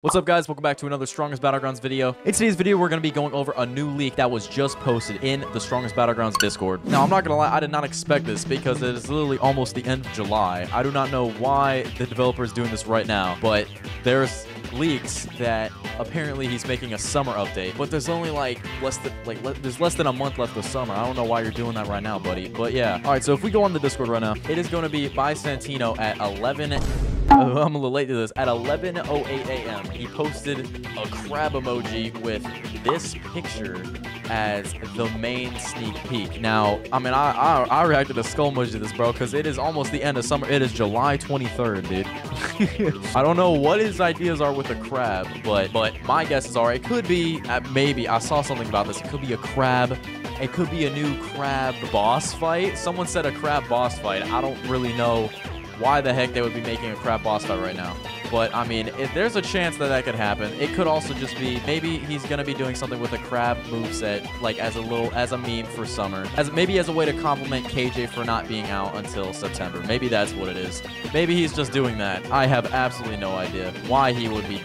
What's up, guys? Welcome back to another Strongest Battlegrounds video. In today's video, we're going to be going over a new leak that was just posted in the Strongest Battlegrounds Discord. Now, I'm not going to lie, I did not expect this because it is literally almost the end of July. I do not know why the developer is doing this right now, but there's leaks that apparently he's making a summer update, but there's only less than a month left of summer. I don't know why you're doing that right now, buddy, but yeah. All right, so if we go on the Discord right now, it is going to be by Santino at 11... I'm a little late to this. At 11:08 a.m., he posted a crab emoji with this picture as the main sneak peek. Now, I mean, I reacted to skull emoji to this, bro, because it is almost the end of summer. It is July 23rd, dude. I don't know what his ideas are with a crab, but my guesses are it could be, maybe, I saw something about this. It could be a crab. It could be a new crab boss fight. Someone said a crab boss fight. I don't really know why the heck they would be making a crap boss fight right now. But, I mean, if there's a chance that that could happen. It could also just be, maybe he's going to be doing something with a crab moveset, like as a meme for summer. Maybe as a way to compliment KJ for not being out until September. Maybe that's what it is. Maybe he's just doing that. I have absolutely no idea why he would be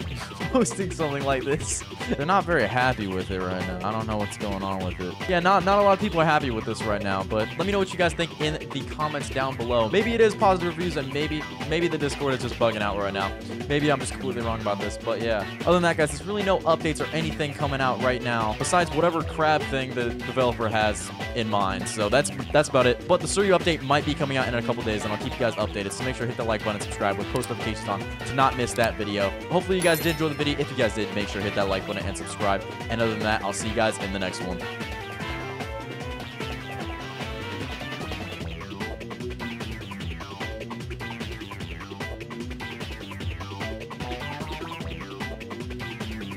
posting something like this. They're not very happy with it right now. I don't know what's going on with it. Yeah, not a lot of people are happy with this right now, but let me know what you guys think in the comments down below. Maybe it is positive reviews, and maybe the Discord is just bugging out right now. Maybe I'm just completely wrong about this, but yeah. Other than that, guys, there's really no updates or anything coming out right now besides whatever crab thing the developer has in mind. So that's about it. But the Suryu update might be coming out in a couple days, and I'll keep you guys updated. So make sure to hit that like button and subscribe with post notifications on to not miss that video. Hopefully you guys did enjoy the video. If you guys did, make sure to hit that like button and subscribe. And other than that, I'll see you guys in the next one.